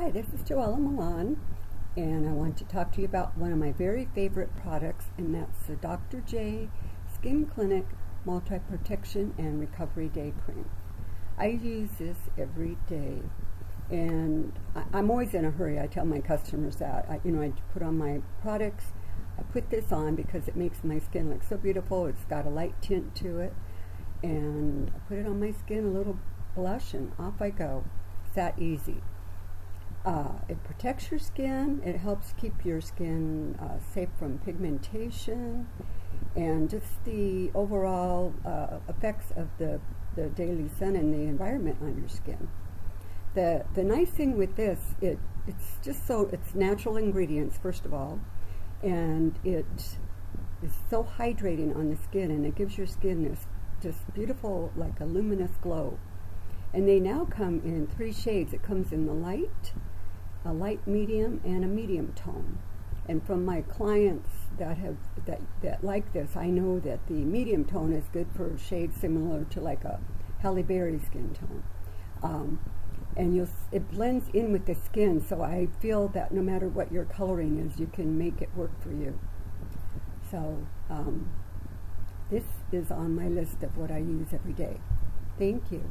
Hi, this is Joella Milan, and I want to talk to you about one of my very favorite products, and that's the Dr. J Skin Clinic Multi Protection and Recovery Day Cream. I use this every day, and I'm always in a hurry. I tell my customers that. I put on my products. I put this on because it makes my skin look so beautiful. It's got a light tint to it, and I put it on my skin, a little blush, and off I go. It's that easy. It protects your skin, it helps keep your skin safe from pigmentation, and just the overall effects of the daily sun and the environment on your skin. The nice thing with this, it's just so, it's natural ingredients first of all, and it is so hydrating on the skin, and it gives your skin this just beautiful, like a luminous glow. And they now come in three shades. It comes in the light, a light medium, and a medium tone. And from my clients that like this, I know that the medium tone is good for shades similar to like a Halle Berry skin tone. And it blends in with the skin, so I feel that no matter what your coloring is, you can make it work for you. So this is on my list of what I use every day. Thank you.